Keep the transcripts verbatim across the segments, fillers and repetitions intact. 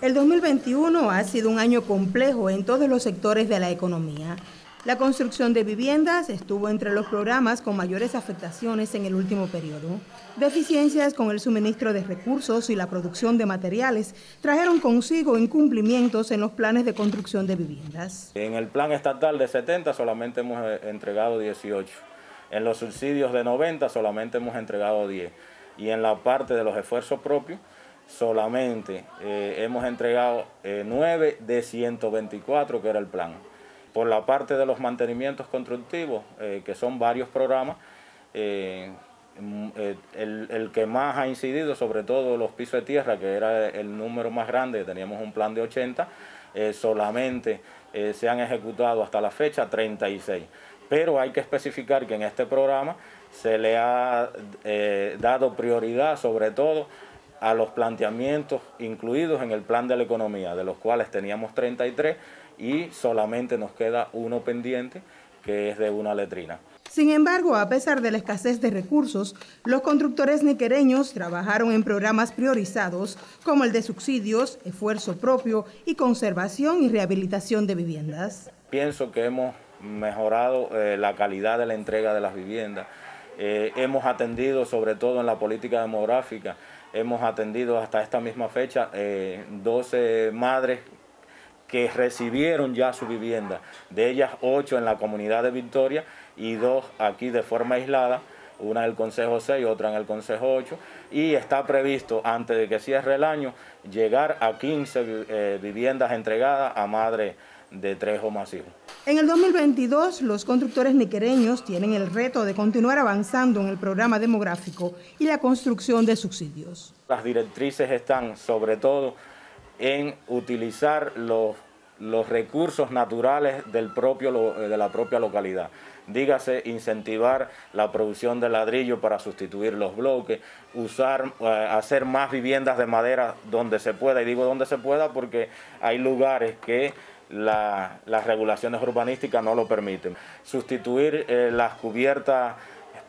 El dos mil veintiuno ha sido un año complejo en todos los sectores de la economía. La construcción de viviendas estuvo entre los programas con mayores afectaciones en el último periodo. Deficiencias con el suministro de recursos y la producción de materiales trajeron consigo incumplimientos en los planes de construcción de viviendas. En el plan estatal de setenta solamente hemos entregado dieciocho. En los subsidios de noventa solamente hemos entregado diez. Y en la parte de los esfuerzos propios, solamente eh, hemos entregado eh, nueve de ciento veinticuatro, que era el plan. Por la parte de los mantenimientos constructivos, eh, que son varios programas, eh, eh, el, el que más ha incidido, sobre todo los pisos de tierra, que era el número más grande, teníamos un plan de ochenta, eh, solamente eh, se han ejecutado hasta la fecha treinta y seis. Pero hay que especificar que en este programa se le ha eh, dado prioridad, sobre todo, a los planteamientos incluidos en el plan de la economía, de los cuales teníamos treinta y tres y solamente nos queda uno pendiente, que es de una letrina. Sin embargo, a pesar de la escasez de recursos, los constructores niquereños trabajaron en programas priorizados como el de subsidios, esfuerzo propio y conservación y rehabilitación de viviendas. Pienso que hemos mejorado eh, la calidad de la entrega de las viviendas. Eh, hemos atendido, sobre todo en la política demográfica, hemos atendido hasta esta misma fecha eh, doce madres que recibieron ya su vivienda, de ellas ocho en la comunidad de Victoria y dos aquí de forma aislada, una en el Consejo seis, otra en el Consejo ocho, y está previsto, antes de que cierre el año, llegar a quince eh, viviendas entregadas a madres de tres o más hijos. En el dos mil veintidós, los constructores niquereños tienen el reto de continuar avanzando en el programa demográfico y la construcción de subsidios. Las directrices están sobre todo en utilizar los, los recursos naturales del propio, de la propia localidad. Dígase, incentivar la producción de ladrillo para sustituir los bloques, usar, hacer más viviendas de madera donde se pueda, y digo donde se pueda porque hay lugares que La, las regulaciones urbanísticas no lo permiten. Sustituir eh, las cubiertas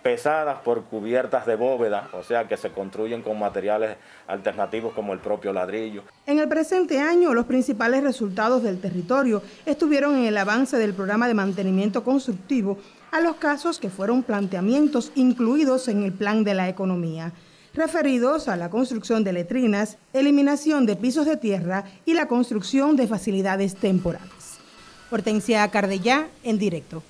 pesadas por cubiertas de bóveda, o sea que se construyen con materiales alternativos como el propio ladrillo. En el presente año, los principales resultados del territorio estuvieron en el avance del programa de mantenimiento constructivo a los casos que fueron planteamientos incluidos en el plan de la economía, referidos a la construcción de letrinas, eliminación de pisos de tierra y la construcción de facilidades temporales. Hortensia Cardellá, en directo.